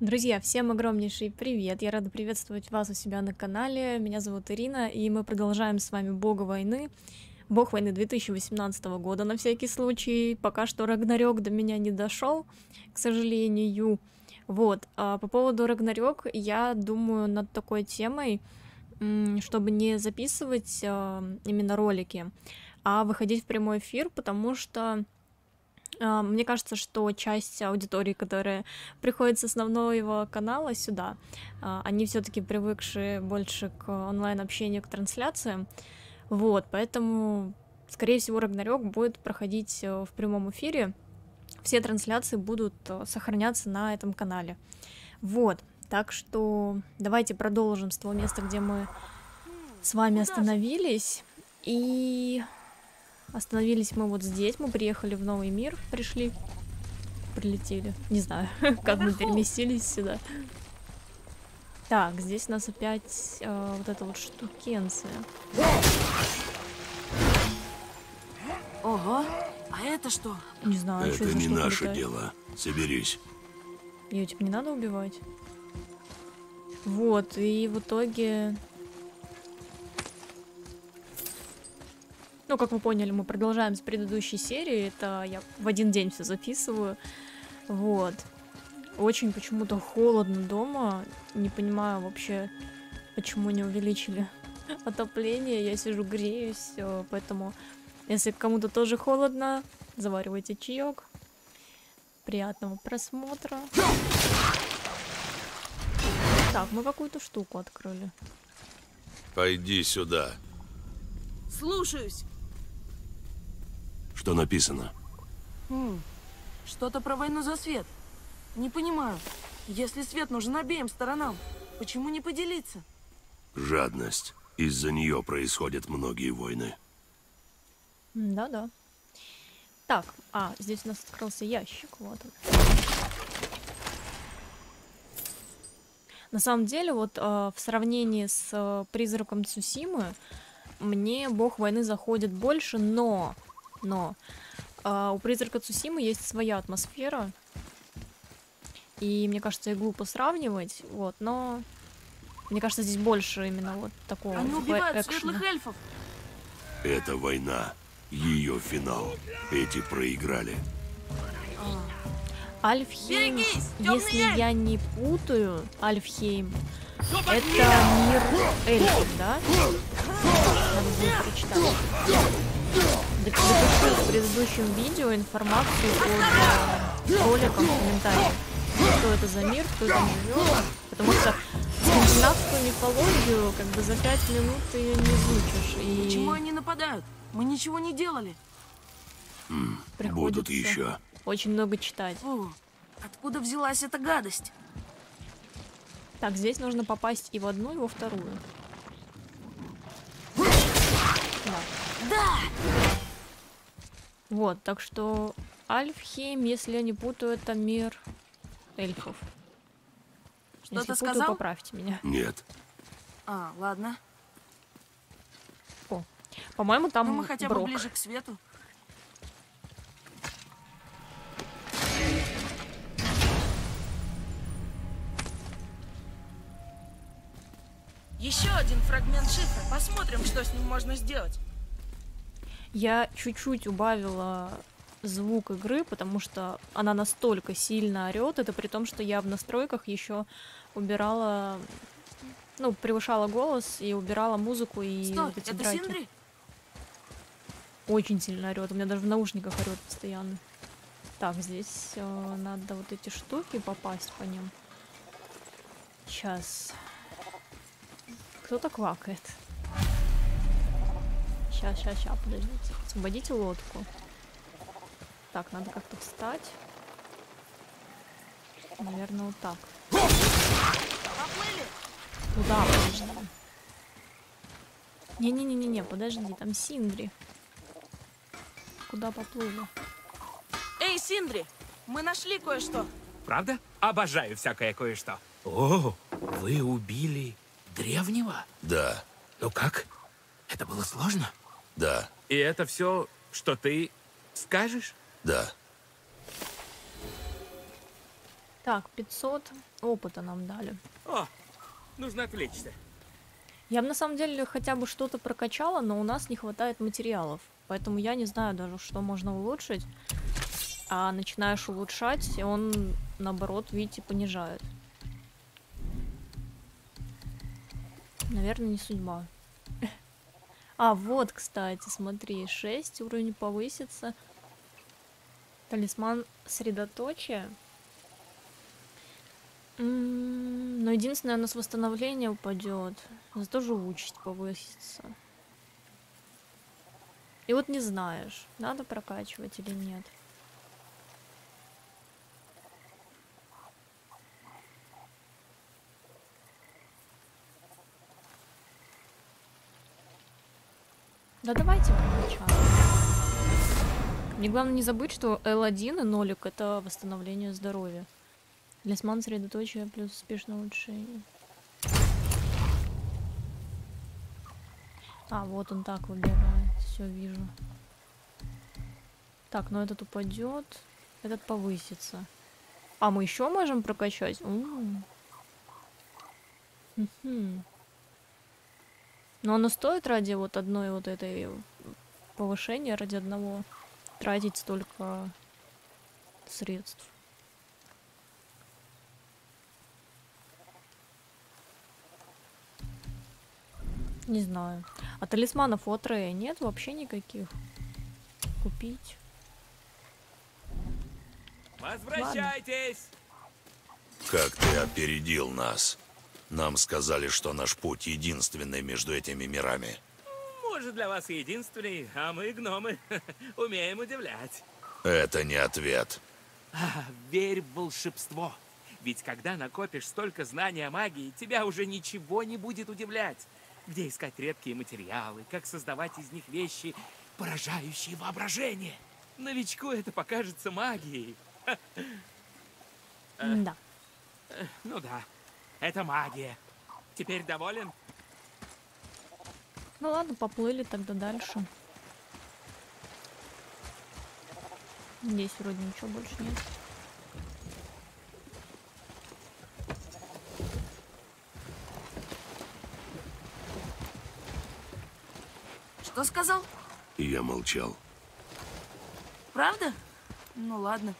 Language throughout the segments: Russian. Друзья, всем огромнейший привет! Я рада приветствовать вас у себя на канале. Меня зовут Ирина, и мы продолжаем с вами Бога Войны. Бог Войны 2018 года, на всякий случай. Пока что Рагнарёк до меня не дошел, к сожалению. Вот, а по поводу Рагнарёк я думаю над такой темой, чтобы не записывать именно ролики, а выходить в прямой эфир, потому что... Мне кажется, что часть аудитории, которая приходит с основного канала сюда, они все-таки привыкшие больше к онлайн-общению, к трансляциям. Вот, поэтому, скорее всего, Рагнарёк будет проходить в прямом эфире. Все трансляции будут сохраняться на этом канале. Вот, так что давайте продолжим с того места, где мы с вами остановились. И... Остановились мы вот здесь, мы приехали в новый мир, прилетели, не знаю, как мы переместились сюда. Так, здесь у нас опять вот эта вот штукенция. Ого, а это что? Не знаю, что это. Это не наше дело, соберись. Её типа не надо убивать. Вот, и в итоге... Ну, как вы поняли, мы продолжаем с предыдущей серии. Это я в один день все записываю. Вот. Очень почему-то холодно дома. Не понимаю вообще, почему не увеличили отопление. Я сижу, греюсь. Поэтому, если кому-то тоже холодно, заваривайте чаек. Приятного просмотра. Так, мы какую-то штуку открыли. Пойди сюда. Слушаюсь. Что написано? Что-то про войну за свет. Не понимаю. Если свет нужен обеим сторонам, почему не поделиться? Жадность. Из-за нее происходят многие войны. Да-да. Так, здесь у нас открылся ящик. Вот он. На самом деле, вот в сравнении с Призраком Цусимы, мне Бог Войны заходит больше, но у Призрака Цусимы есть своя атмосфера. И мне кажется, и глупо сравнивать, вот, но... Мне кажется, здесь больше именно вот такого экшена. Они убивают светлых эльфов! Это война. Ее финал. Эти проиграли. Альфхейм, берегись, если я не путаю, Альфхейм, это мир эльфов, да? Надо будет прочитать. Допишу в предыдущем видео информацию под роликом в комментариях. Что это за мир, кто там живет. Потому что скандинавскую мифологию как бы за 5 минут ты ее не изучишь. И... Почему они нападают? Мы ничего не делали. Приходится еще очень много читать. Фу, откуда взялась эта гадость? Так, здесь нужно попасть и в одну, и во вторую. Да. Вот, так что Альфхейм, если я не путаю, это мир эльфов. Что-то сказал? Поправьте меня. Нет. Ладно. По-моему, там мы хотя бы ближе к свету. Еще один фрагмент шифра. Посмотрим, что с ним можно сделать. Я чуть-чуть убавила звук игры, потому что она настолько сильно орет. Это при том, что я в настройках еще убирала, ну, превышала голос и убирала музыку и вот эти драки. Синдри? Очень сильно орет. У меня даже в наушниках орет постоянно. Так, здесь надо вот эти штуки попасть по ним. Сейчас. Кто-то квакает. Ща, подождите. Освободите лодку. Так, надо как-то встать. Наверное, вот так. Куда, подожди. Не-не-не-не, подожди, там Синдри. Куда поплыли? Эй, Синдри, мы нашли кое-что. Правда? Обожаю всякое кое-что. О, вы убили... Древнего? Да. Ну как? Это было сложно? Да. И это все, что ты скажешь? Да. Так, 500 опыта нам дали. О, нужно отвлечься. Я бы на самом деле хотя бы что-то прокачала, но у нас не хватает материалов. Поэтому я не знаю даже, что можно улучшить. А начинаешь улучшать, и он, наоборот, видите, понижает. Наверное, не судьба. А, вот, кстати, смотри, 6, уровень повысится. Талисман средоточия. Но единственное, у нас восстановление упадет. Зато живучесть повысится. И вот не знаешь, надо прокачивать или нет. Да давайте прокачаем. Мне главное не забыть, что L1 и нолик — это восстановление здоровья. Талисман средоточия плюс успешное улучшение. А, вот он так выбирает. Все вижу. Так, но этот упадет. Этот повысится. А мы еще можем прокачать? Но оно стоит ради вот одной вот этой повышения, ради одного тратить столько средств. Не знаю. А талисманов у Атрея нет вообще никаких. Купить. Возвращайтесь! Ладно. Как ты опередил нас? Нам сказали, что наш путь единственный между этими мирами. Может, для вас единственный, а мы, гномы, умеем удивлять. Это не ответ. Верь в волшебство. Ведь когда накопишь столько знаний о магии, тебя уже ничего не будет удивлять. Где искать редкие материалы, как создавать из них вещи, поражающие воображение. Новичку это покажется магией. Да. Ну да, это магия. Теперь доволен? Ну ладно, поплыли тогда дальше. Здесь вроде ничего больше нет. Что сказал? Я молчал. Правда? Ну ладно.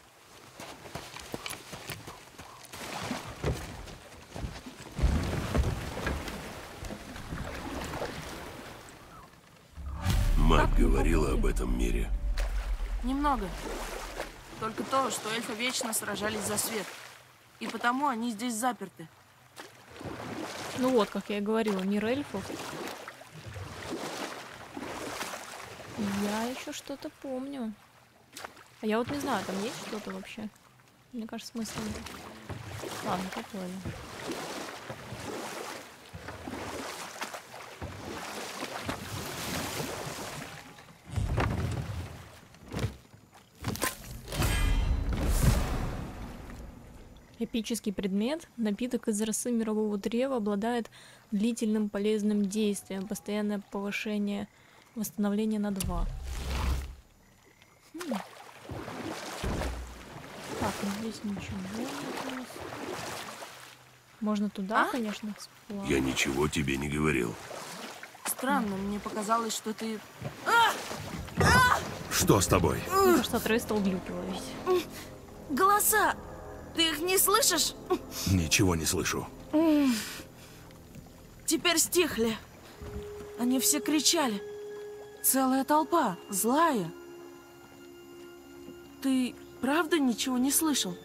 Мать говорила об этом мире. Немного. Только то, что эльфы вечно сражались за свет. И потому они здесь заперты. Ну вот, как я и говорила, мир эльфов. Я еще что-то помню. А я вот не знаю, там есть что-то вообще? Мне кажется, смысл нет. Ладно, поплыли. Эпический предмет. Напиток из росы мирового древа обладает длительным полезным действием. Постоянное повышение... Восстановление на 2. Так, ну здесь ничего нет. Можно туда, конечно, всплавать. Я ничего тебе не говорил. Странно, мне показалось, что ты... Что с тобой? Потому что Атрей стал глюки ловить. Голоса! Ты их не слышишь? Ничего не слышу. Теперь стихли. Они все кричали. Целая толпа, злая. Ты правда ничего не слышал?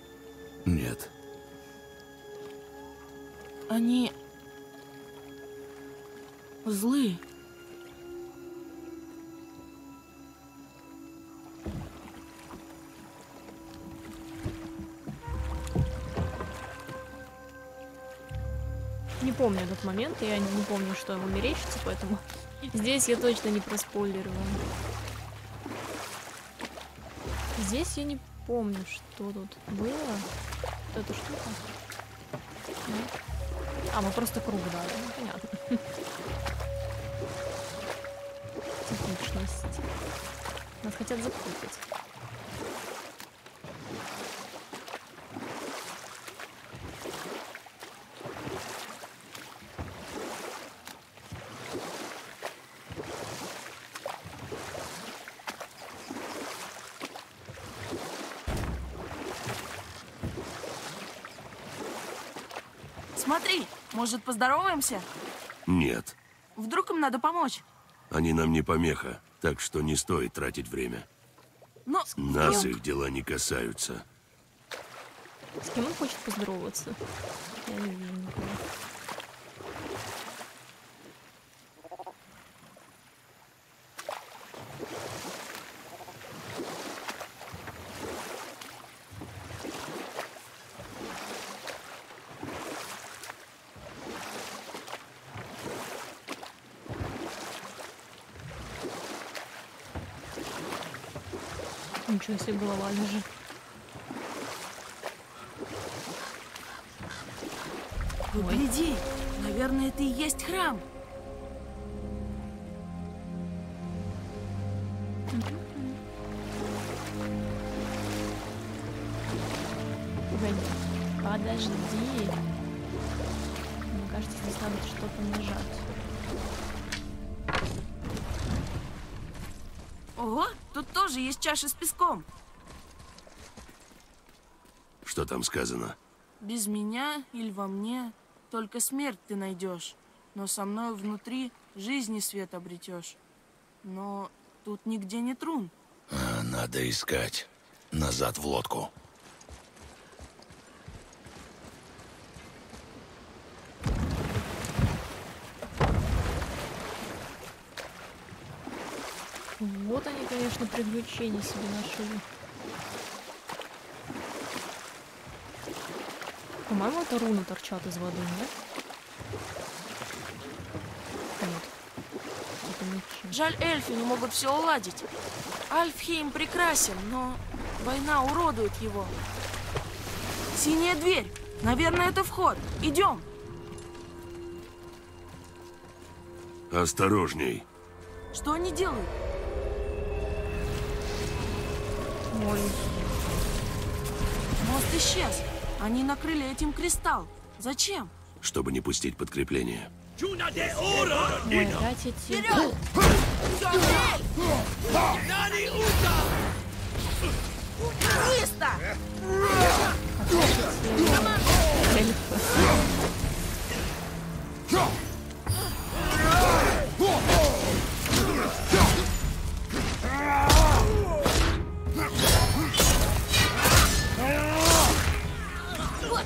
Нет. Они... злые. Не помню этот момент, я не помню, что ему мерещится, поэтому... Здесь я точно не проспойлерила. Здесь я не помню, что тут было. Вот эта штука. А, мы просто круг дали. Ну, понятно. Техничность. Нас хотят запутать. Смотри, может, поздороваемся? Нет. Вдруг им надо помочь? Они нам не помеха, так что не стоит тратить время. Но... Нас их дела не касаются. С кем он хочет поздороваться? Я не вижу никого. Ничего себе, голова лежит. Гляди, наверное, это и есть храм. Подожди. Мне кажется, здесь надо что-то нажать. Ого, тут тоже есть чаша с песком. Что там сказано? Без меня или во мне... Только смерть ты найдешь, но со мной внутри жизни свет обретешь. Но тут нигде не трун. А, надо искать. Назад в лодку. Вот они, конечно, приключения себе нашли. По-моему, это руны торчат из воды, нет? Нет. Жаль, эльфы не могут все уладить. Альфхейм прекрасен, но война уродует его. Синяя дверь. Наверное, это вход. Идем. Осторожней. Что они делают? Ой. Мост исчез. Они накрыли этим кристалл. Зачем? Чтобы не пустить подкрепление.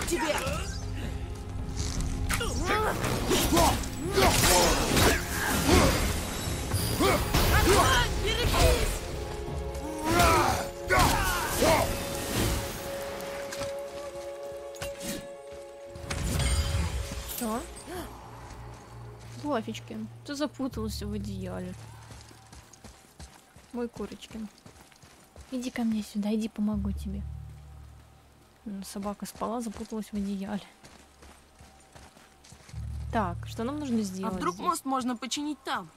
Тебе. Отстань, берегись! Что? Лафичкин, ты запутался в одеяле. Мой Курочкин. Иди ко мне сюда, иди помогу тебе. Собака спала, запуталась в одеяле. Так, что нам нужно сделать? А вдруг здесь? Мост можно починить там?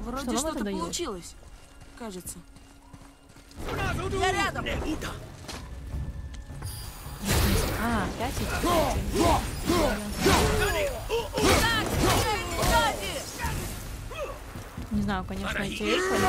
Вроде что-то получилось, кажется. Я рядом! А, опять это? Не знаю, конечно, эти эльфы.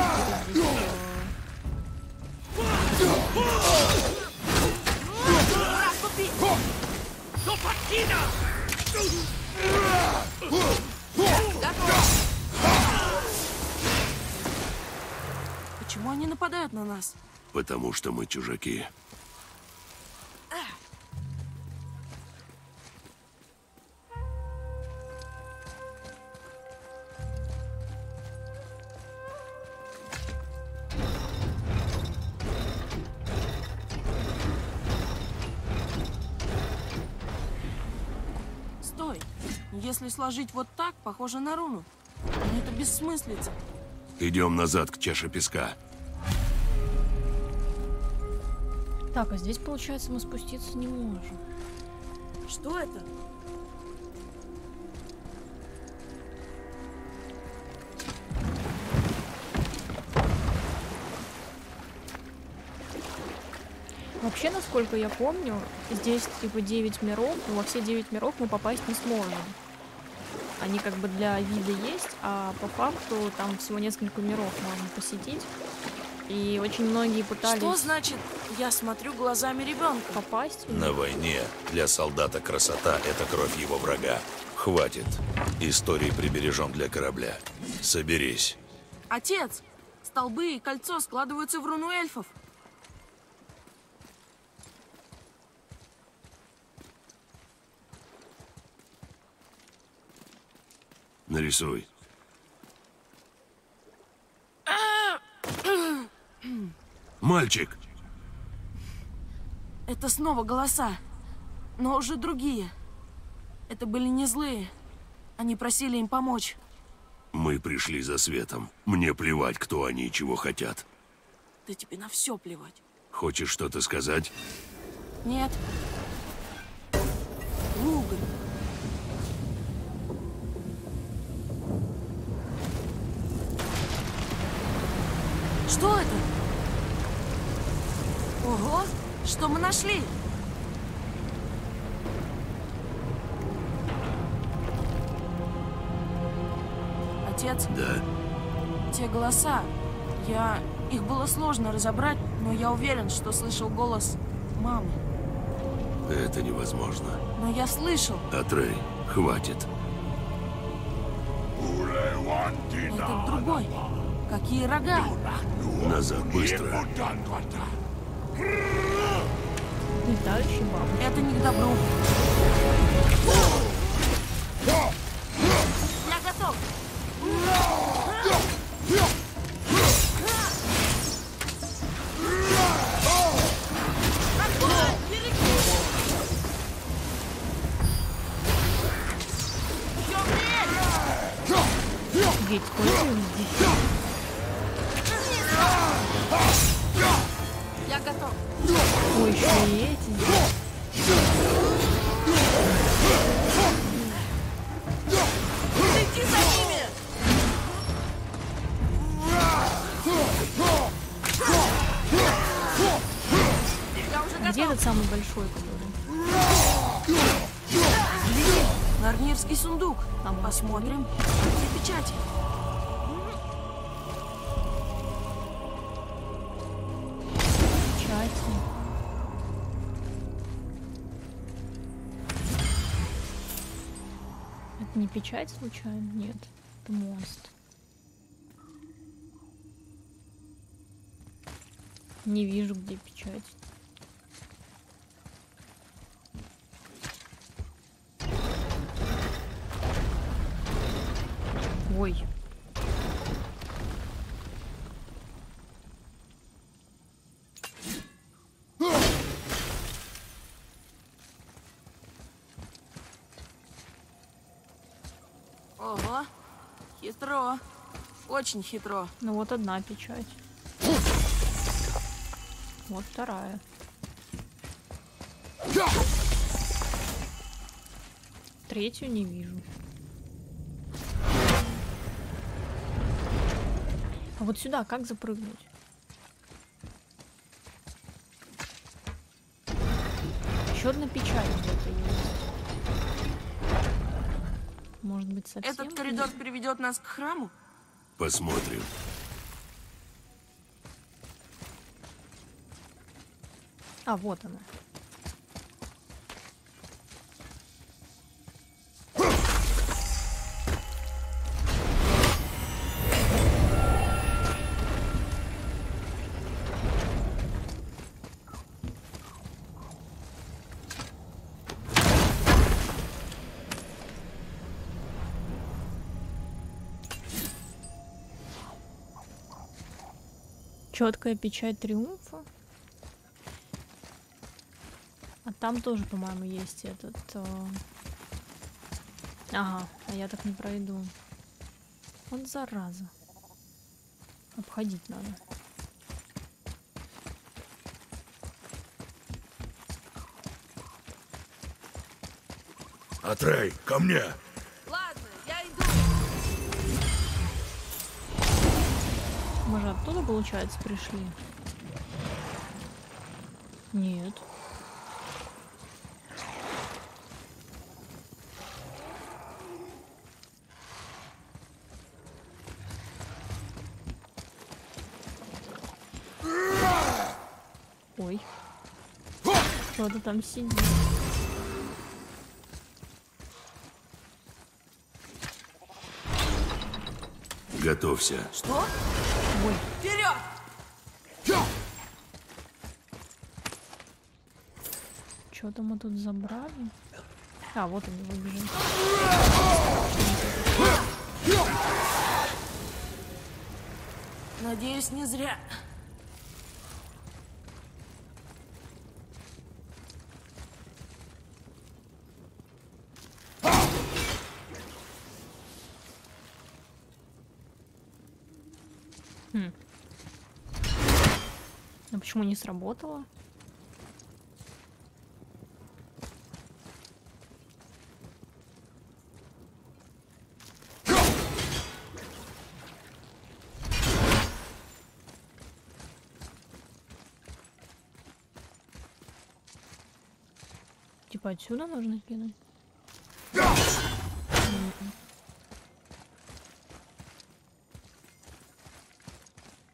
Почему они нападают на нас? Потому что мы чужаки. Если сложить вот так, похоже на руну. Но это бессмыслица. Идем назад к чаше песка. Так, а здесь, получается, мы спуститься не можем. Что это? Вообще, насколько я помню, здесь типа 9 миров, но во все 9 миров мы попасть не сможем. Они как бы для вида есть, а по факту там всего несколько миров можно посетить. И очень многие пытались... Что значит, я смотрю глазами ребенка? Попасть? На войне для солдата красота – это кровь его врага. Хватит. Истории прибережем для корабля. Соберись. Отец, столбы и кольцо складываются в руну эльфов. Нарисуй. Мальчик! Это снова голоса, но уже другие. Это были не злые. Они просили им помочь. Мы пришли за светом. Мне плевать, кто они и чего хотят. Да тебе на все плевать. Хочешь что-то сказать? Нет. Ругань. Что это? Ого! Что мы нашли? Отец? Да? Те голоса. Их было сложно разобрать, но я уверен, что слышал голос мамы. Это невозможно. Но я слышал. Атрей, хватит. Этот другой. Какие рога? Назад, быстро. Летающий баб. Это не к добру. Я готов. Ведь я готов. Ой, еще и эти. Лети за ними! Я уже готов. Где этот самый большой, который? Норнирский сундук. Там посмотрим. Где печати? Не печать случайно? Нет, это мост. Не вижу, где печать. Ой. Ого, хитро, очень хитро. Ну вот одна печать. Вот вторая. Третью не вижу. А вот сюда как запрыгнуть? Еще одна печать где-то есть. Может быть, совсем... Этот коридор приведет нас к храму? Посмотрим. А, вот она. Четкая печать триумфа. А там тоже, по-моему, есть этот... Ага, а я так не пройду. Вот зараза. Обходить надо. Атрей, ко мне! Мы же оттуда, получается, пришли? Нет. Ой. Кто-то там сидит. Готовься. Что? Ой. Вперед! Что-то мы тут забрали. А, вот он выбежал. Надеюсь, не зря. А почему не сработало? Типа отсюда нужно кинуть?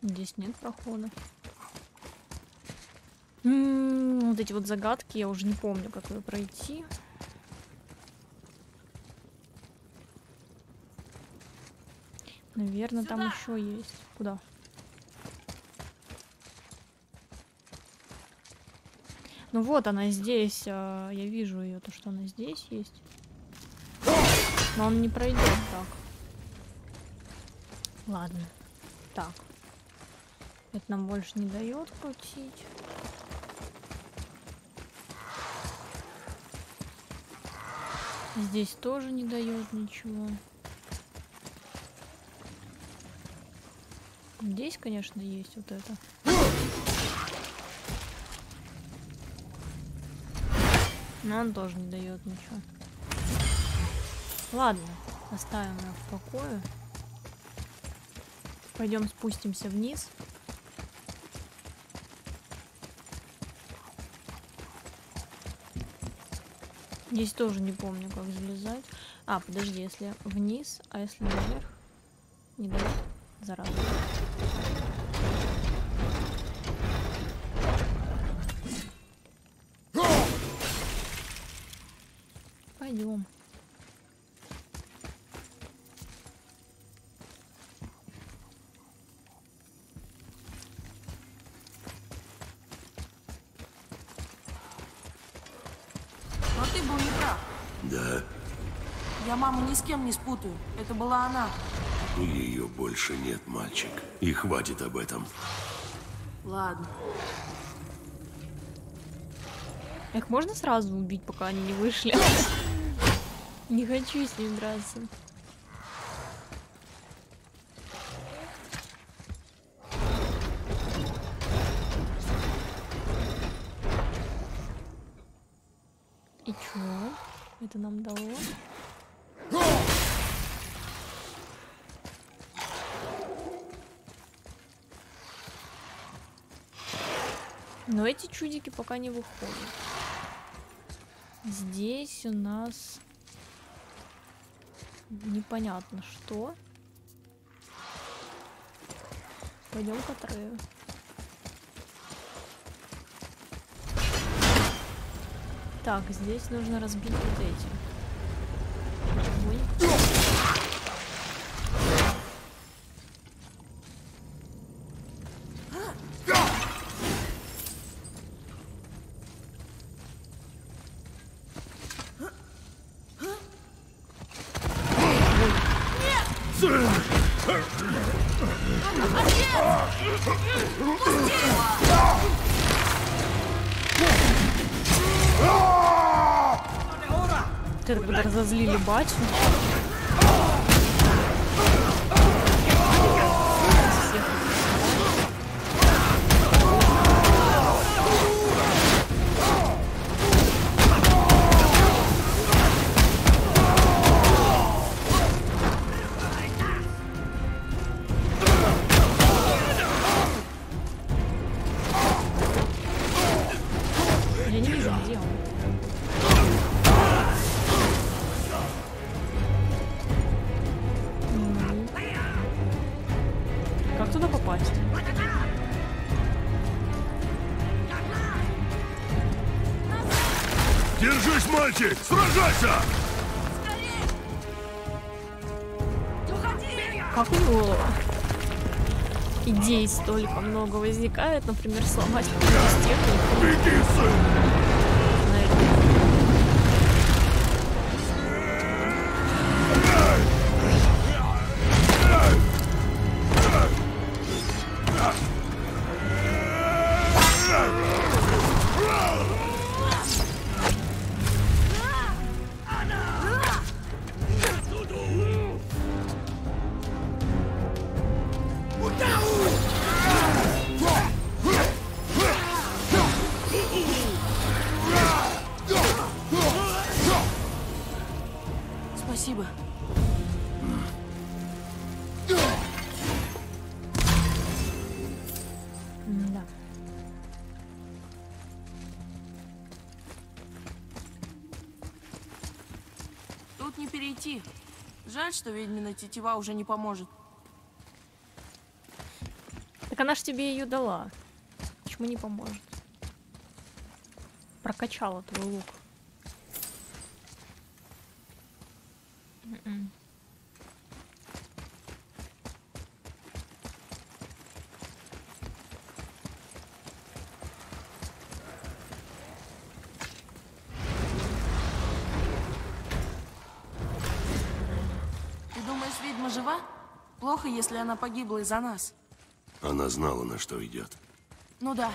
Здесь нет прохода. Вот эти вот загадки, я уже не помню, как ее пройти. Наверное, сюда. Там еще есть. Куда? Ну вот она здесь. Я вижу ее, то, что она здесь есть. Но он не пройдет так. Ладно. Так. Это нам больше не дает крутить. Здесь тоже не дает ничего. Здесь, конечно, есть вот это. Но он тоже не дает ничего. Ладно, оставим его в покое. Пойдем спустимся вниз. Здесь тоже не помню, как залезать. А, подожди, если вниз, а если наверх? Не дает. Зараза. Пойдем. Маму ни с кем не спутаю. Это была она. Ее больше нет, мальчик. И хватит об этом. Ладно. Их можно сразу убить, пока они не вышли? Не хочу с ним драться. И чё? Это нам дало? Но эти чудики пока не выходят. Здесь у нас непонятно что. Пойдем к Атрею. Так, здесь нужно разбить вот эти. Ой. Разозлили батю. Как туда попасть? Держись, мальчик! Сражайся! Как у него идей столько много возникает, например, сломать какую-нибудь технику. Жаль, что ведьмина тетива уже не поможет. Так она ж тебе ее дала. Почему не поможет? Прокачала твой лук. Жива? Плохо, если она погибла из-за нас. Она знала, на что идет. Ну да.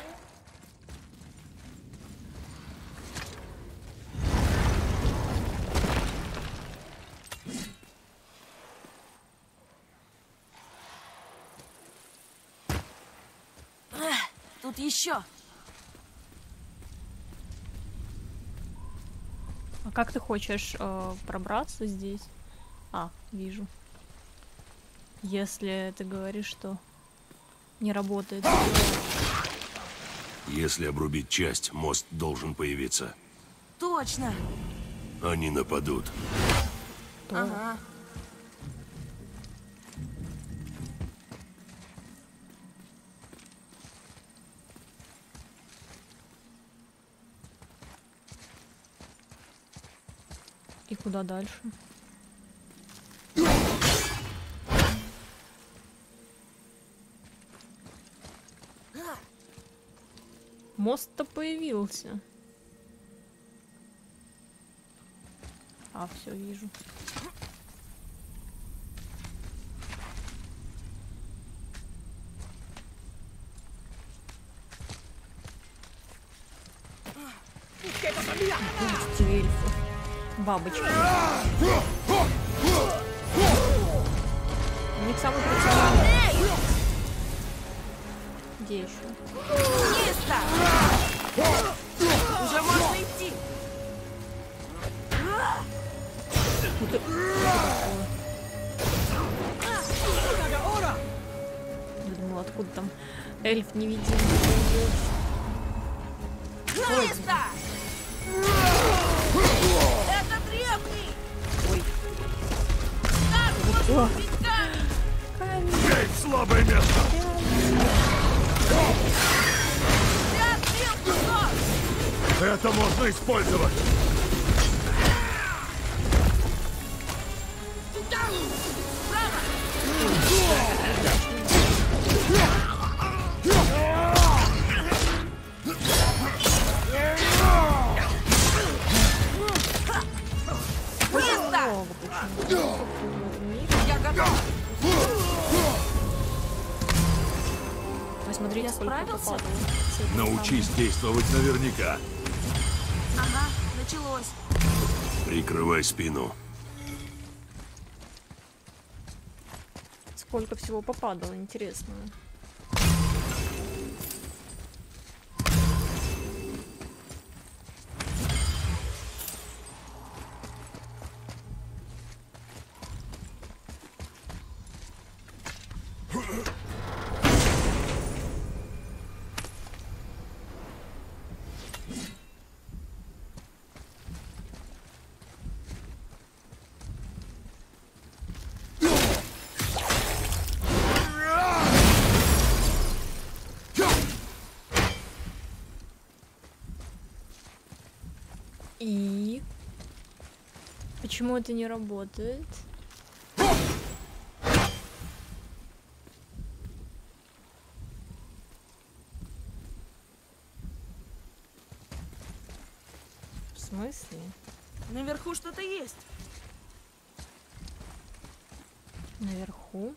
Тут еще. А как ты хочешь пробраться здесь? А, вижу. Если ты говоришь, что не работает. Если обрубить часть, мост должен появиться. Точно. Они нападут. Ага. И куда дальше? Мост-то появился. А, все, вижу. Бабочки. У них самый прикольный. Где еще? Уже можно идти. Я думала, откуда там эльф невидимый. Это древний. Ой. О. Слабое место. Это можно использовать. Я готов. Смотри, я справился. Научись действовать наверняка. Ага, началось. Прикрывай спину. Сколько всего попадало, интересно. Почему это не работает? В смысле? Наверху что-то есть. Наверху?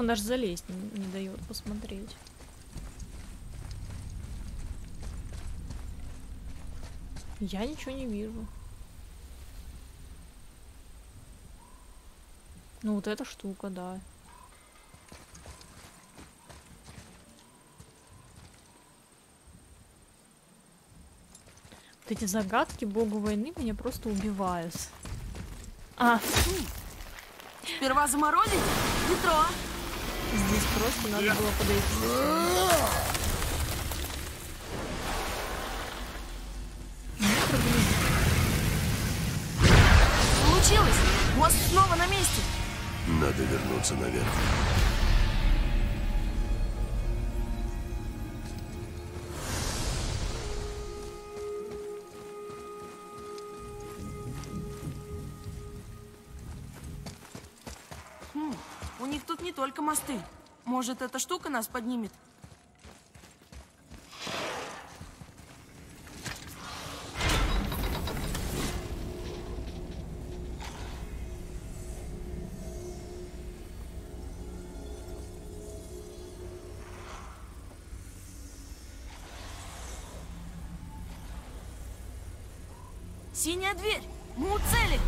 Он даже залезть не дает посмотреть. Я ничего не вижу. Ну вот эта штука, да. Вот эти загадки Богу войны меня просто убивают. А! Сперва заморозить? Не то! Здесь просто надо было подойти. Получилось! Мост снова на месте! Надо вернуться наверх. Только мосты. Может, эта штука нас поднимет? Синяя дверь! Мы у цели!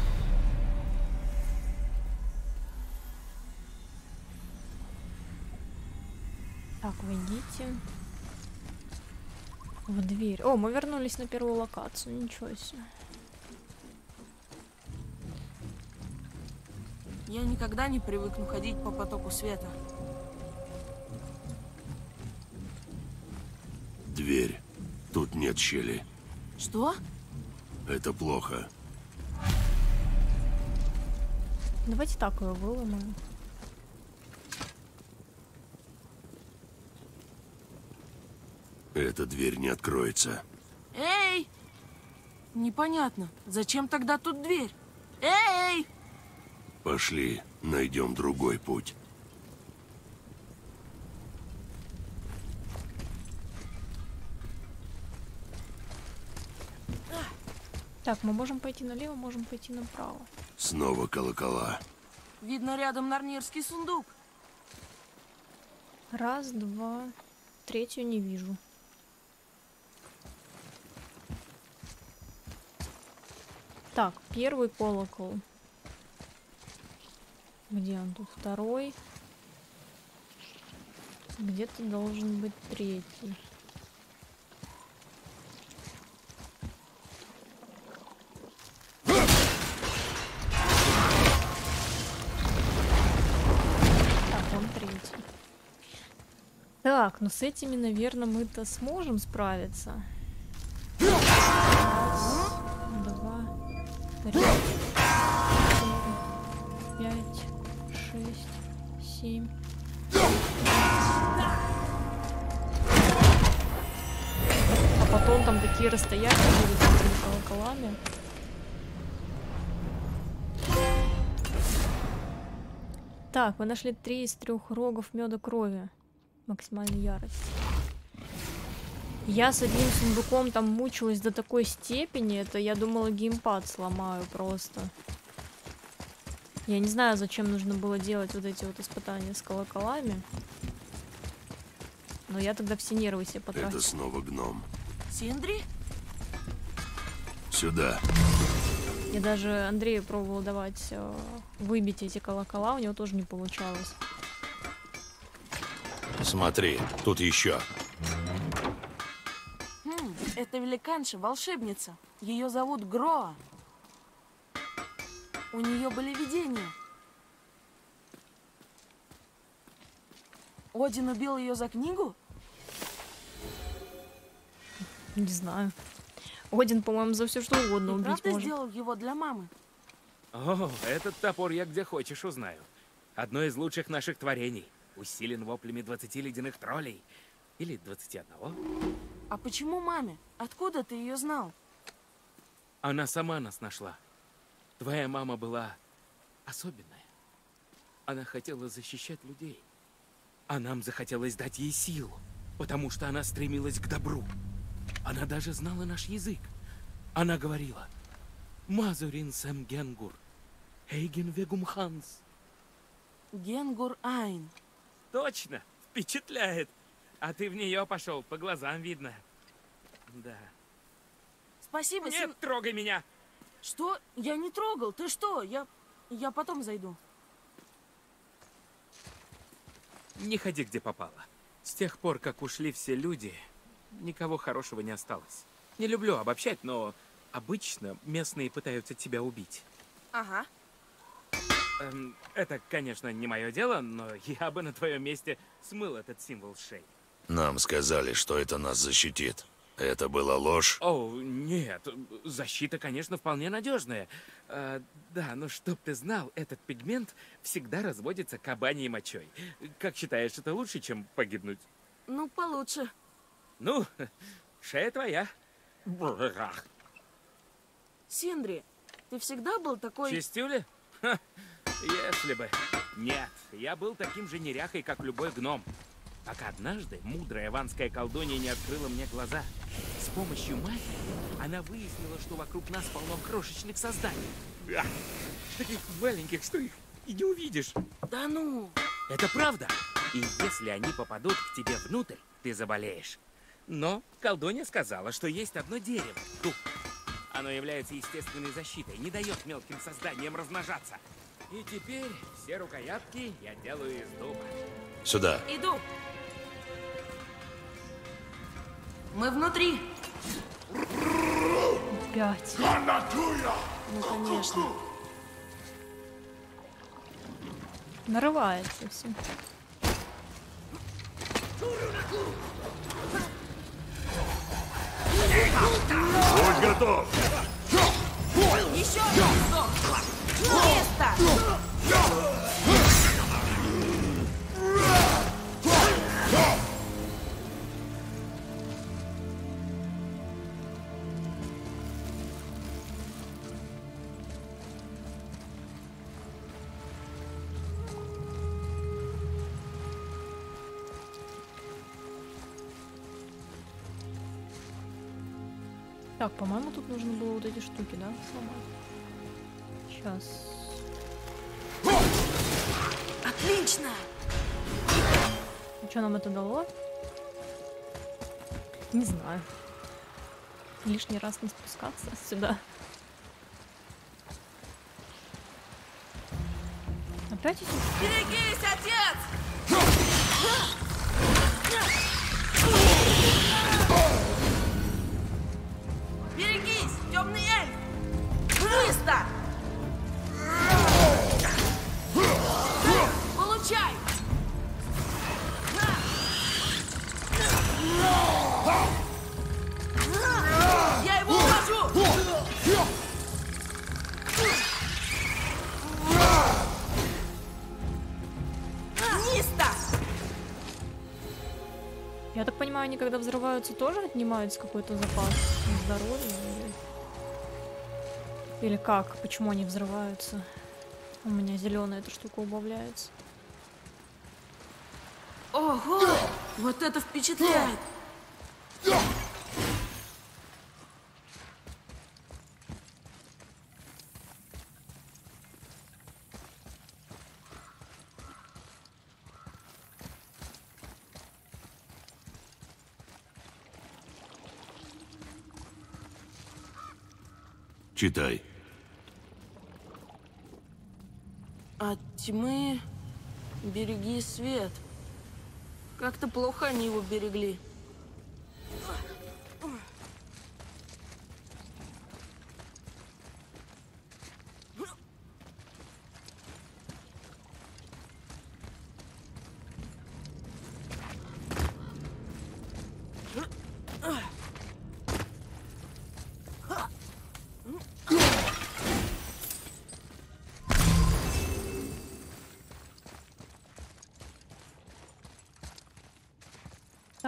Так, выйдите в дверь. О, мы вернулись на первую локацию. Ничего себе. Я никогда не привыкну ходить по потоку света. Дверь. Тут нет щели. Что? Это плохо. Давайте так ее выломаем. Эта дверь не откроется. Эй! Непонятно, зачем тогда тут дверь? Эй! Пошли, найдем другой путь. Так, мы можем пойти налево, можем пойти направо. Снова колокола. Видно, рядом норнирский сундук. Раз, два, третью не вижу. Так, первый колокол. Где он тут? Второй. Где-то должен быть третий. Так, он третий. Так, ну с этими, наверное, мы-то сможем справиться. Расстояние будет с этими колоколами. Так, мы нашли 3 из 3 рогов меда крови. Максимальная ярость. Я с одним сундуком там мучилась до такой степени, это я думала, геймпад сломаю просто. Я не знаю, зачем нужно было делать вот эти вот испытания с колоколами. Но я тогда все нервы себе потратила. Это снова гном. Синдри? Сюда. Я даже Андрею пробовала давать выбить эти колокола, у него тоже не получалось. Смотри, тут еще. Это великанша, волшебница. Ее зовут Гроа. У нее были видения. Один убил ее за книгу? Не знаю. Один, по-моему, за все что угодно убить может. Правда сделал его для мамы? О, этот топор я где хочешь узнаю. Одно из лучших наших творений. Усилен воплями 20 ледяных троллей. Или 21. А почему маме? Откуда ты ее знал? Она сама нас нашла. Твоя мама была особенная. Она хотела защищать людей. А нам захотелось дать ей силу, потому что она стремилась к добру. Она даже знала наш язык. Она говорила: «Мазурин сэм генгур, эйген вегум ханс». Генгур айн. Точно, впечатляет. А ты в нее пошел, по глазам видно. Да. Спасибо. Нет, трогай меня. Что? Я не трогал. Ты что? Я потом зайду. Не ходи, где попало. С тех пор, как ушли все люди, никого хорошего не осталось. Не люблю обобщать, но обычно местные пытаются тебя убить. Ага. Это, конечно, не мое дело, но я бы на твоем месте смыл этот символ с шеи. Нам сказали, что это нас защитит. Это была ложь? О, нет. Защита, конечно, вполне надежная. Да, но чтоб ты знал, этот пигмент всегда разводится кабаньей мочой. Как считаешь, это лучше, чем погибнуть? Ну, получше. Ну, шея твоя. Брррах. Синдри, ты всегда был такой... Чистюля? Ха, если бы. Нет, я был таким же неряхой, как любой гном. Пока однажды мудрая ванская колдунья не открыла мне глаза. С помощью магии она выяснила, что вокруг нас полно крошечных созданий. Ах, таких маленьких, что их и не увидишь. Да ну! Это правда! И если они попадут к тебе внутрь, ты заболеешь. Но колдунья сказала, что есть одно дерево. Дуб. Оно является естественной защитой, не дает мелким созданиям размножаться. И теперь все рукоятки я делаю из дуба. Сюда. Иду. Мы внутри. Пять. Ну, конечно. Нарывается все. Будь готов. Еще раз. Место. Так, по-моему, тут нужно было вот эти штуки, да, сломать. Сейчас. Отлично! Что нам это дало? Не знаю. Лишний раз не спускаться сюда. Опять идти? Берегись, отец! Берегись, темный эльф! Быстро! Получай! Я его ухожу! Нисто! Я так понимаю, они когда взрываются, тоже отнимаются какой-то запас здоровья? Или как? Почему они взрываются? У меня зеленая эта штука убавляется. Ого! Вот это впечатляет! Читай. От тьмы береги свет. Как-то плохо они его берегли.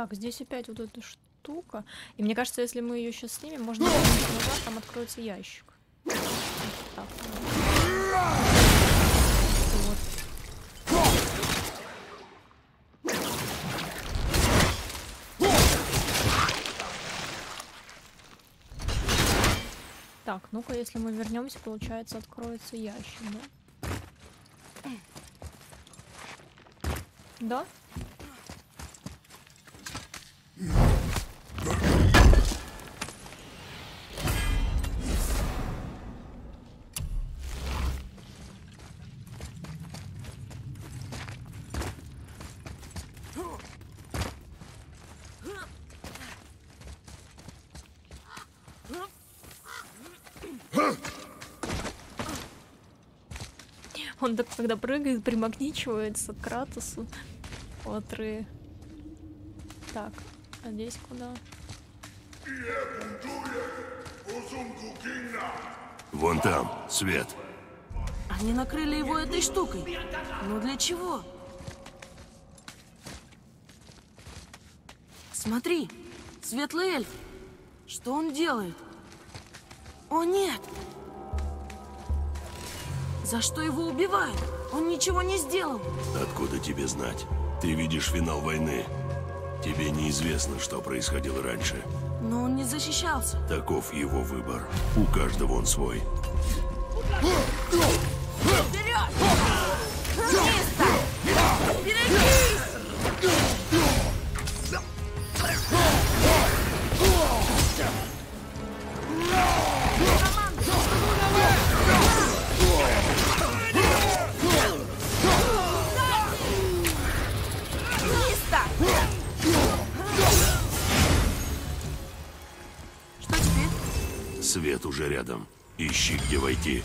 Так, здесь опять вот эта штука. И мне кажется, если мы ее сейчас снимем, можно назад, там откроется ящик. Так, вот. Так, ну-ка, если мы вернемся, получается, откроется ящик, да? Да? Он так, когда прыгает, примагничивается к Кратосу. Атрей. Так, а здесь куда? Вон там, свет. Они накрыли его этой штукой. Но для чего? Смотри, светлый эльф. Что он делает? О, нет! За что его убивают? Он ничего не сделал. Откуда тебе знать? Ты видишь финал войны. Тебе неизвестно, что происходило раньше. Но он не защищался. Таков его выбор. У каждого он свой. Свет уже рядом. Ищи, где войти.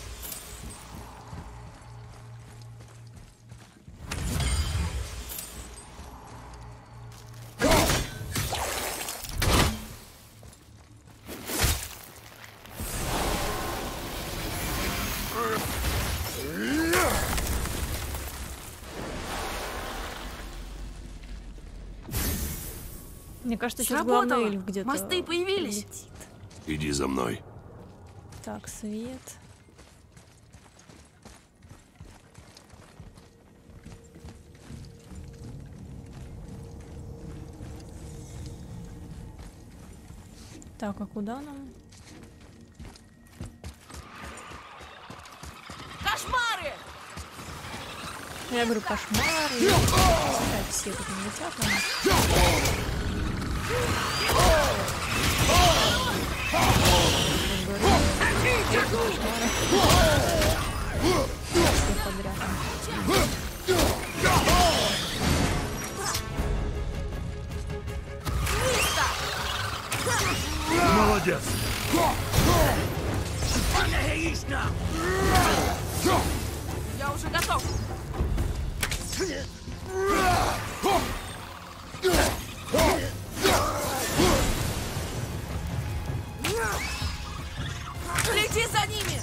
Мне кажется, сейчас главный эльф где-то. Мосты появились. Летит. Иди за мной. Так, свет. Так, а куда нам? Кошмары! Я говорю, кошмары. Так, все тут не летят, наверное. Молодец! Я уже готов! Лети за ними!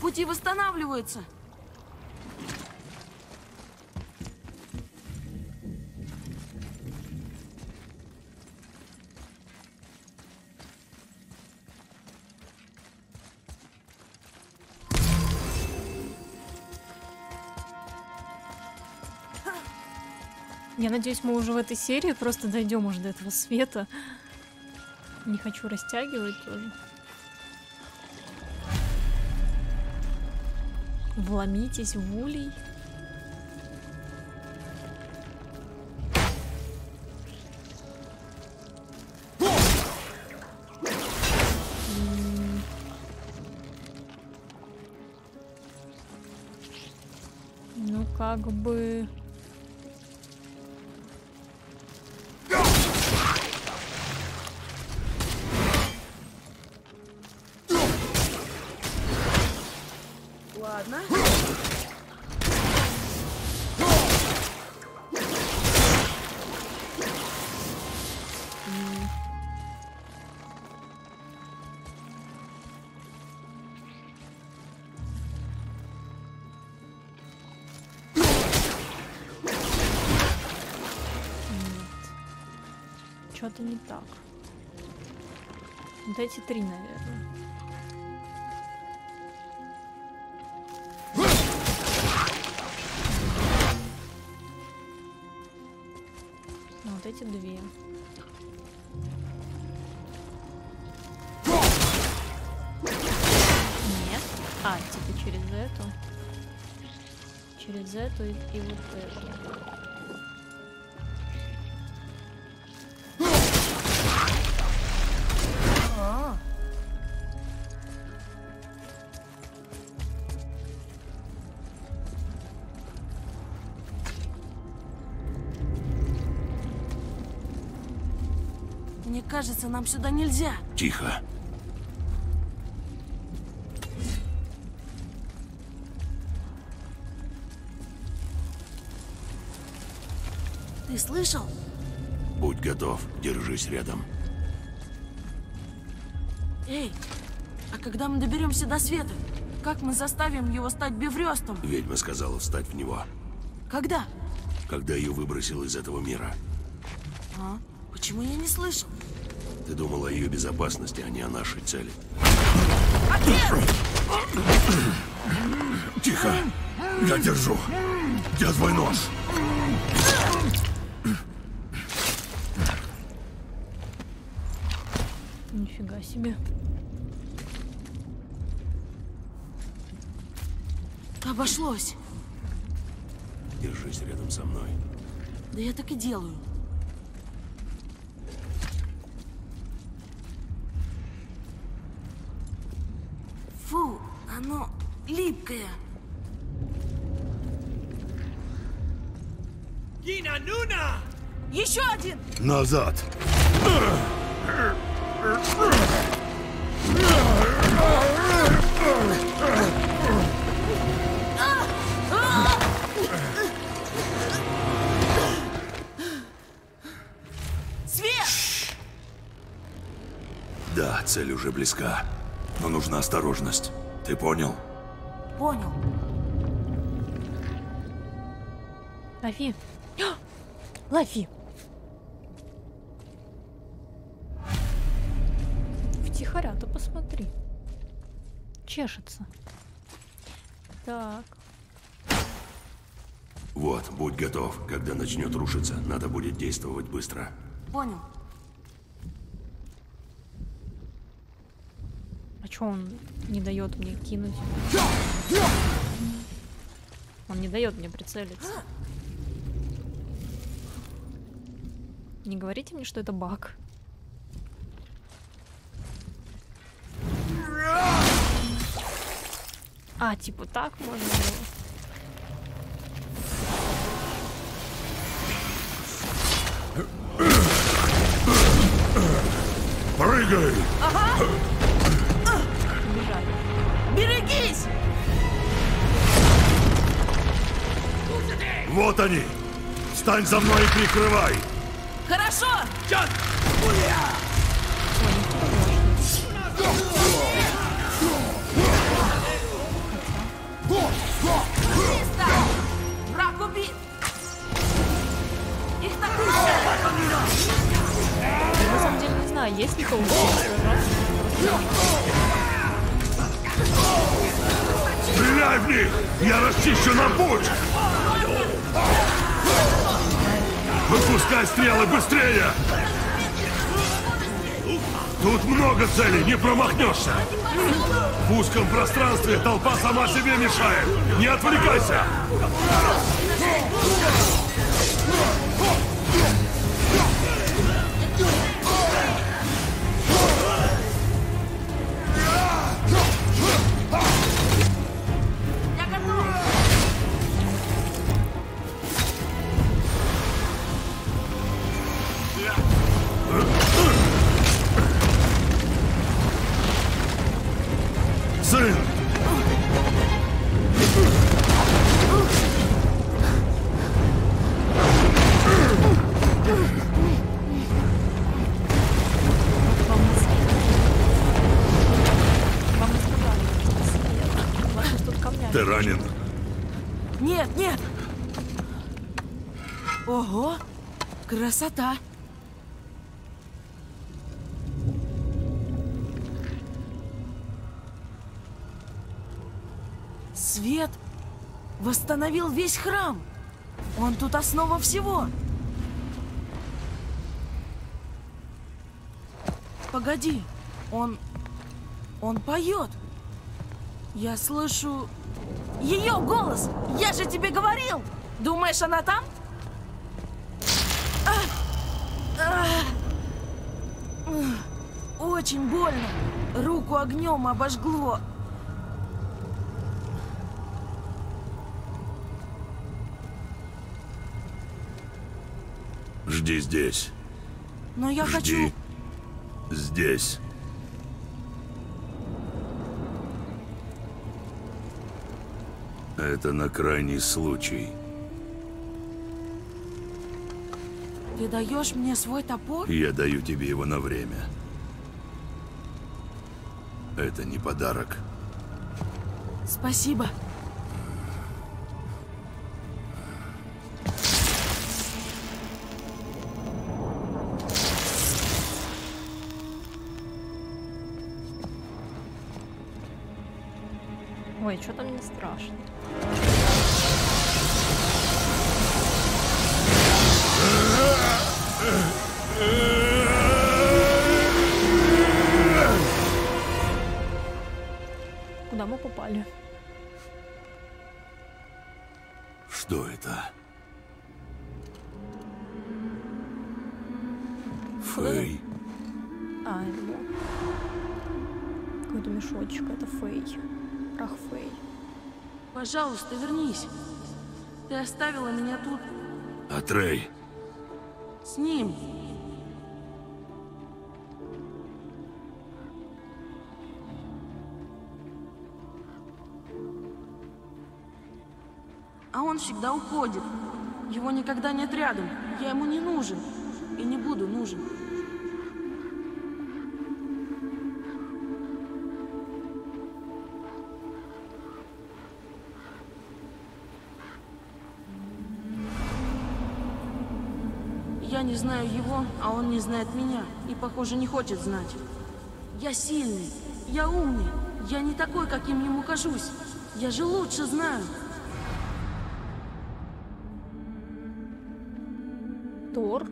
Пути восстанавливаются. Я надеюсь, мы уже в этой серии просто дойдем уже до этого света. Не хочу растягивать тоже. Вломитесь в улей. Ну как бы... Ладно. Что-то не так. Вот эти три, наверное. Ну, вот эти две. Нет. А, типа через эту. Через эту и вот эту. Кажется, нам сюда нельзя. Тихо. Ты слышал? Будь готов, держись рядом. Эй, а когда мы доберемся до света, как мы заставим его стать Биврёстом? Ведьма сказала встать в него. Когда? Когда ее выбросил из этого мира. А? Почему я не слышал? Ты думал о ее безопасности, а не о нашей цели. Отец! Тихо! Я держу! Я твой нож! Нифига себе. Обошлось. Держись рядом со мной. Да я так и делаю. Фу, оно липкое. Еще один! Назад! Свет! Да, цель уже близка. Но нужна осторожность. Ты понял? Понял. Лови. Лови. Втихаря, то посмотри. Чешется. Так. Вот, будь готов. Когда начнет рушиться, надо будет действовать быстро. Понял. Что он не дает мне кинуть? Он не дает мне прицелиться. Не говорите мне, что это баг. А, типа так можно было. Прыгай! Ага. Берегись! Вот они! Встань за мной и прикрывай! Хорошо! Сейчас! Чисто! Враг убит! Их так убили! Я на самом деле не знаю, есть ли кто-то убил. Стреляй в них! Я расчищу нам путь! Выпускай стрелы быстрее! Тут много целей, не промахнешься! В узком пространстве толпа сама себе мешает! Не отвлекайся! Ты ранен? Нет, нет! Ого! Красота! Свет восстановил весь храм. Он тут основа всего. Погоди, он поет. Я слышу ее голос. Я же тебе говорил. Думаешь, она там? Очень больно. Руку огнем обожгло. Жди здесь. Но я хочу... Здесь. Это на крайний случай. Ты даешь мне свой топор? Я даю тебе его на время. Это не подарок. Спасибо. Ой, что-то мне страшно. Куда мы попали? Что это? Фэй. А, это какой-то мешочек, это Фэй. Ах, Фэй. Пожалуйста, вернись. Ты оставила меня тут. Атрей. С ним. А он всегда уходит. Его никогда нет рядом. Я ему не нужен. И не буду нужен. Я не знаю его, а он не знает меня. И, похоже, не хочет знать. Я сильный, я умный. Я не такой, каким ему кажусь. Я же лучше знаю. Тор?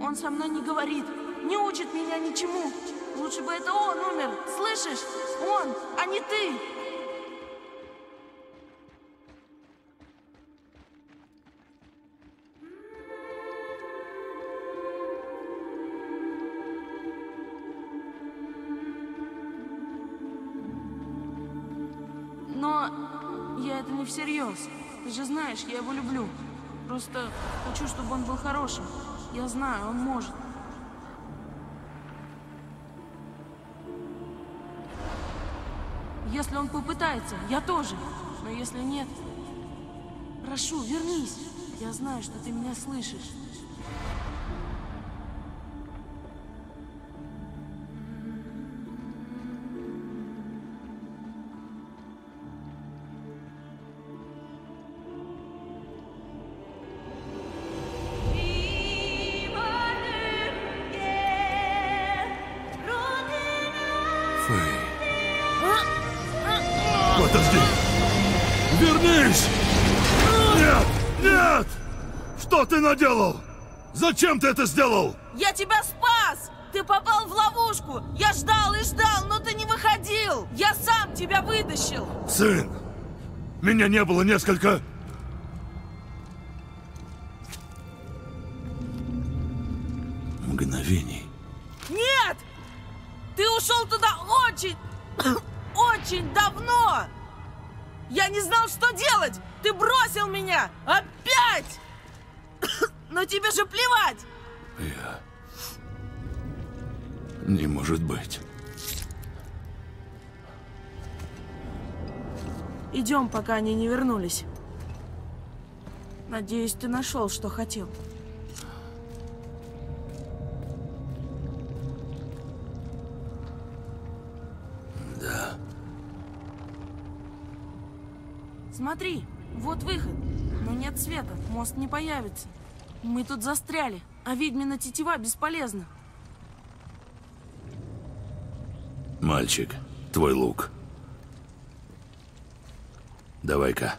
Он со мной не говорит, не учит меня ничему. Лучше бы это он умер, слышишь? Он, а не ты! Всерьез. Ты же знаешь, я его люблю. Просто хочу, чтобы он был хорошим. Я знаю, он может. Если он попытается, я тоже. Но если нет, прошу, вернись. Я знаю, что ты меня слышишь. Наделал? Зачем ты это сделал? Я тебя спас! Ты попал в ловушку! Я ждал и ждал, но ты не выходил! Я сам тебя вытащил! Сын! Меня не было несколько... мгновений. Нет! Ты ушел туда очень... очень давно! Я не знал, что делать! Ты бросил меня! Опять! Но тебе же плевать! Я... не может быть. Идем, пока они не вернулись. Надеюсь, ты нашел, что хотел. Да. Смотри, вот выход. Но нет света, мост не появится. Мы тут застряли, а ведьмина тетива бесполезна. Мальчик, твой лук. Давай-ка.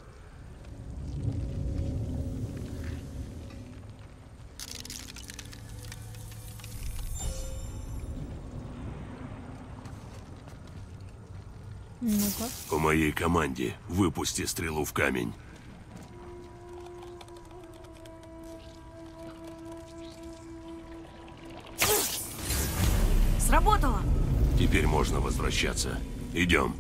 Ну-ка. По моей команде выпусти стрелу в камень. Сработало. Теперь можно возвращаться. Идем.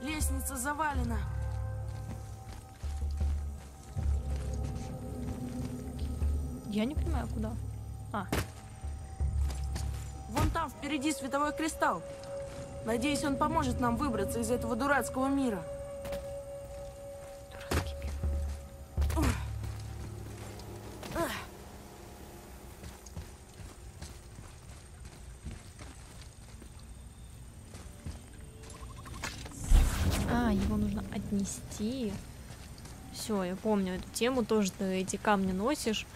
Лестница завалена. Я не понимаю, куда. А. Вон там впереди световой кристалл. Надеюсь, он поможет нам выбраться из этого дурацкого мира. Дурацкий мир. А, его нужно отнести. Все, я помню эту тему. Тоже ты эти камни носишь.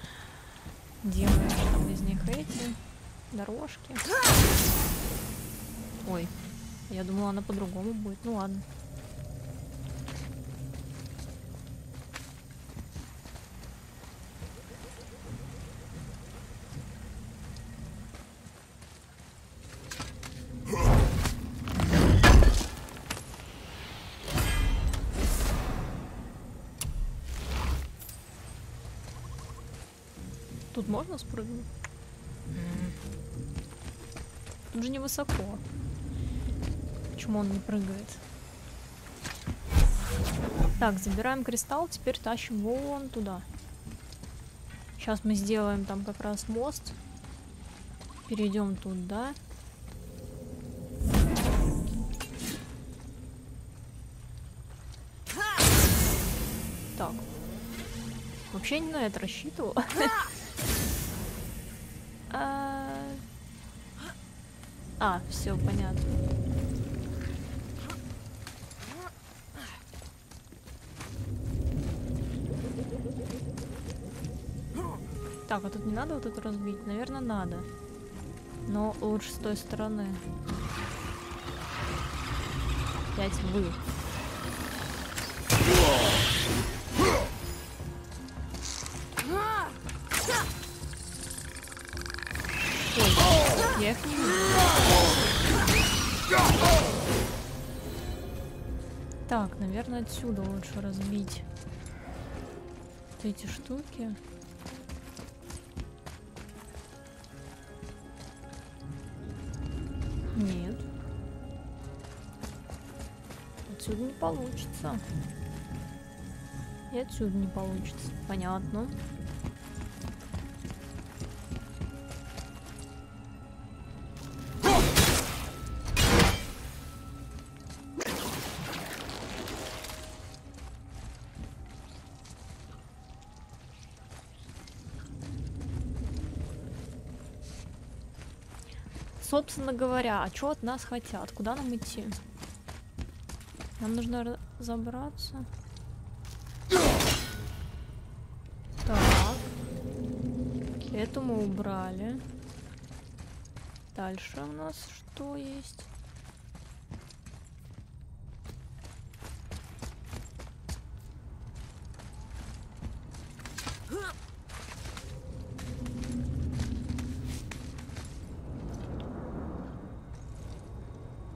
Делаешь там из них эти дорожки. Ой. Я думала, она по-другому будет. Ну ладно. Тут можно спрыгнуть? Тут же невысоко. Почему он не прыгает? Так, забираем кристалл, теперь тащим вон туда. Сейчас мы сделаем там как раз мост. Перейдем туда. Так. Вообще не на это рассчитывала. А, все понятно. Так, а тут не надо вот это разбить? Наверное, надо. Но лучше с той стороны. Опять вы. Ой, я их не вижу. Так, наверное, отсюда лучше разбить вот эти штуки. Нет. Отсюда не получится. И отсюда не получится. Понятно. Собственно говоря, а что от нас хотят? Куда нам идти? Нам нужно разобраться. Так. Это мы убрали. Дальше у нас что есть?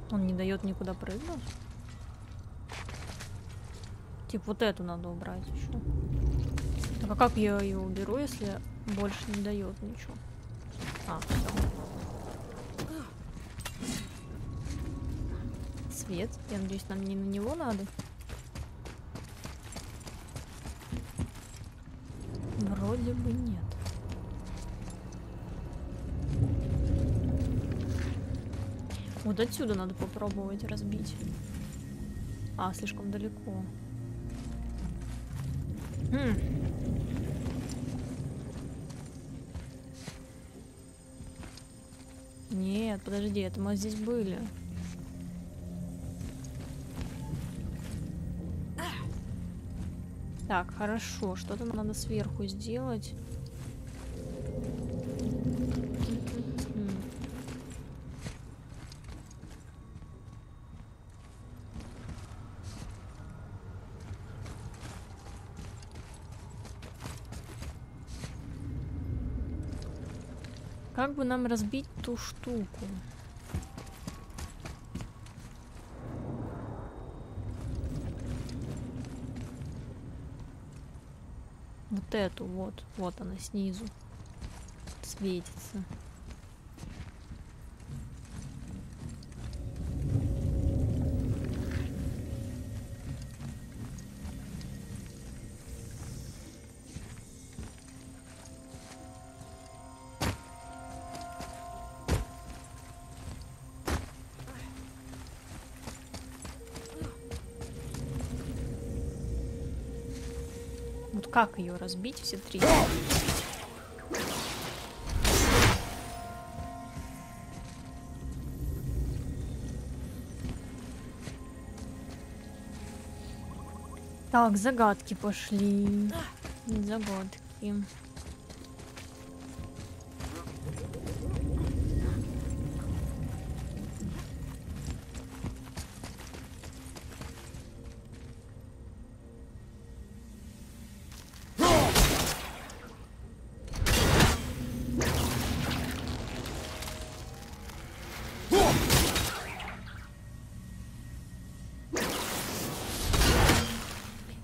Он не дает никуда прыгнуть. Типа вот эту надо убрать еще. Так, а как я ее уберу, если больше не дает ничего? А, все. Свет. Я надеюсь, нам не на него надо. Вроде бы нет. Вот отсюда надо попробовать разбить. А, слишком далеко. Нет, подожди, это мы здесь были. Так, хорошо, что-то нам надо сверху сделать. Как бы нам разбить ту штуку? Вот эту вот. Вот она снизу. Светится. Как ее разбить, все три? Так, загадки пошли. Загадки.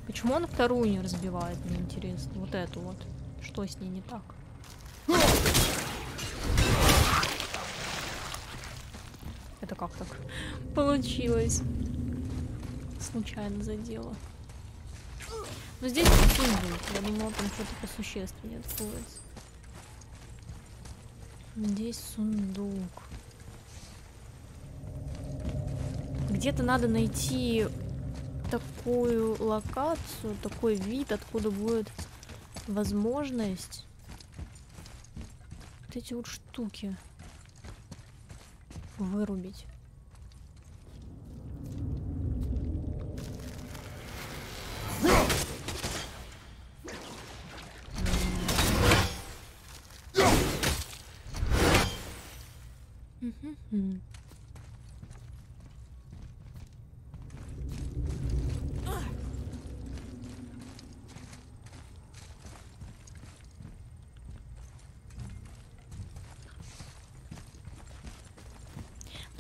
Почему он вторую не разбивает, мне интересно. Вот эту вот. Что с ней не так? Это как так получилось? Случайно задело. Но здесь ничего не будет. Я думала, там что-то посущественнее откроется. Здесь сундук. Где-то надо найти такую локацию, такой вид, откуда будет возможность. Вот эти вот штуки вырубить.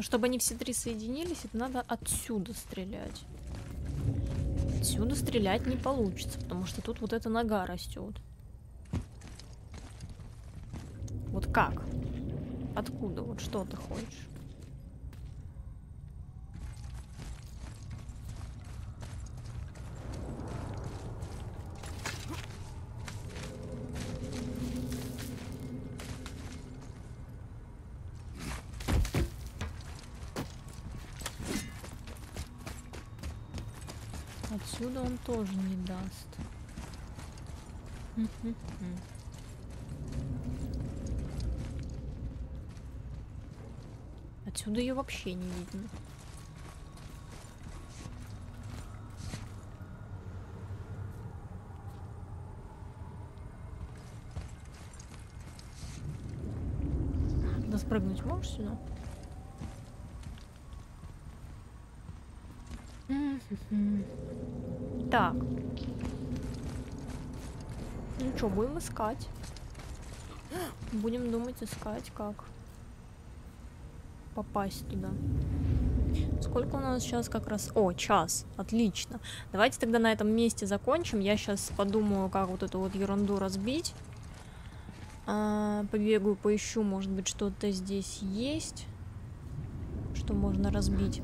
Чтобы они все три соединились, это надо отсюда стрелять. Отсюда стрелять не получится, потому что тут вот эта нога растет. Вот как? Откуда? Вот что ты хочешь? Отсюда он тоже не даст. Отсюда ее вообще не видно. Да спрыгнуть можешь сюда? Так. Ну что, будем искать. Будем думать, искать, как попасть туда. Сколько у нас сейчас как раз... О, час. Отлично. Давайте тогда на этом месте закончим. Я сейчас подумаю, как вот эту вот ерунду разбить. Побегаю, поищу, может быть, что-то здесь есть, что можно разбить.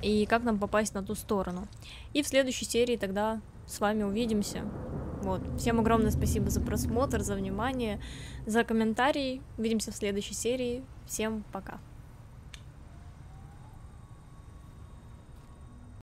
И как нам попасть на ту сторону. И в следующей серии тогда с вами увидимся. Вот. Всем огромное спасибо за просмотр, за внимание, за комментарии. Увидимся в следующей серии. Всем пока.